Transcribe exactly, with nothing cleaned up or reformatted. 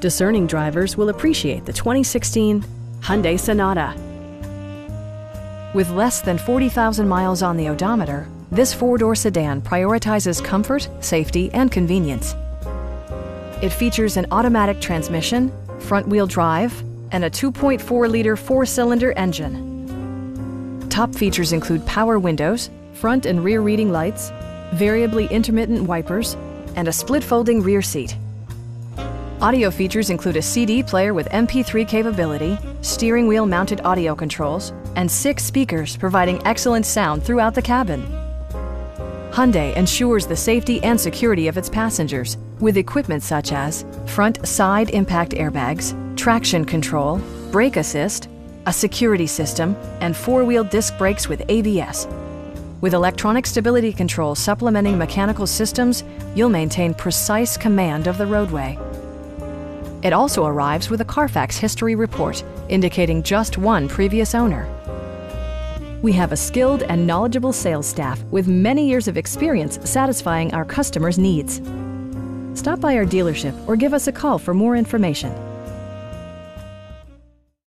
Discerning drivers will appreciate the twenty sixteen Hyundai Sonata. With less than forty thousand miles on the odometer, this four-door sedan prioritizes comfort, safety, and convenience. It features an automatic transmission, front-wheel drive, and a two point four liter four-cylinder engine. Top features include power windows, front and rear reading lights, variably intermittent wipers, and a split-folding rear seat. Audio features include a C D player with M P three capability, steering wheel mounted audio controls, and six speakers providing excellent sound throughout the cabin. Hyundai ensures the safety and security of its passengers with equipment such as front side impact airbags, traction control, brake assist, a security system, and four-wheel disc brakes with A B S. With electronic stability control supplementing mechanical systems, you'll maintain precise command of the roadway. It also arrives with a Carfax history report, indicating just one previous owner. We have a skilled and knowledgeable sales staff with many years of experience satisfying our customers' needs. Stop by our dealership or give us a call for more information.